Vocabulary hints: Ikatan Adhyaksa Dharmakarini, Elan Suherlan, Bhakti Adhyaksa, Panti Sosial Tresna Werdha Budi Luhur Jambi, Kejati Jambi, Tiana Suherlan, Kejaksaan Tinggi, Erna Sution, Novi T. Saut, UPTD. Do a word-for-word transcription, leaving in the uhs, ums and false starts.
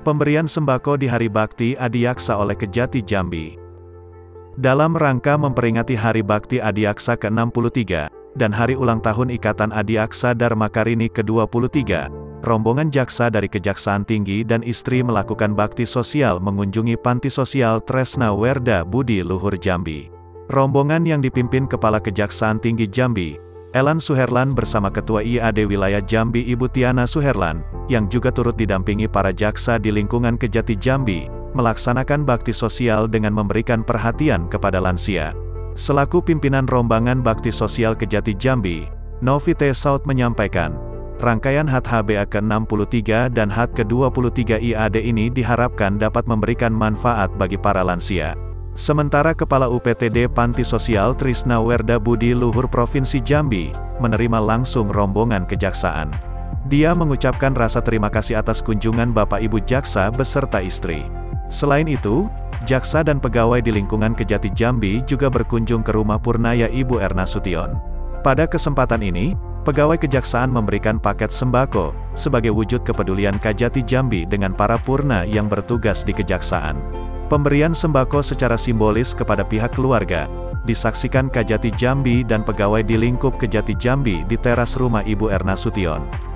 Pemberian sembako di Hari Bhakti Adhyaksa oleh Kejati Jambi. Dalam rangka memperingati Hari Bhakti Adhyaksa ke enam puluh tiga, dan Hari Ulang Tahun Ikatan Adhyaksa Dharmakarini ke dua puluh tiga, rombongan jaksa dari Kejaksaan Tinggi dan istri melakukan bakti sosial mengunjungi Panti Sosial Tresna Werdha Budi Luhur Jambi. Rombongan yang dipimpin Kepala Kejaksaan Tinggi Jambi, Elan Suherlan bersama Ketua I A D Wilayah Jambi Ibu Tiana Suherlan, yang juga turut didampingi para jaksa di lingkungan Kejati Jambi, melaksanakan bakti sosial dengan memberikan perhatian kepada lansia. Selaku pimpinan rombongan bakti sosial Kejati Jambi, Novi T. Saut menyampaikan, rangkaian H A D H B A ke enam puluh tiga dan H A D ke dua puluh tiga I A D ini diharapkan dapat memberikan manfaat bagi para lansia. Sementara Kepala U P T D Panti Sosial Tresna Werdha Budi Luhur Provinsi Jambi, menerima langsung rombongan kejaksaan. Dia mengucapkan rasa terima kasih atas kunjungan Bapak Ibu Jaksa beserta istri. Selain itu, jaksa dan pegawai di lingkungan Kejati Jambi juga berkunjung ke rumah Purnaya Ibu Erna Sution. Pada kesempatan ini, pegawai kejaksaan memberikan paket sembako, sebagai wujud kepedulian Kejati Jambi dengan para purna yang bertugas di kejaksaan. Pemberian sembako secara simbolis kepada pihak keluarga, disaksikan Kejati Jambi dan pegawai di lingkup Kejati Jambi di teras rumah Ibu Erna Sution.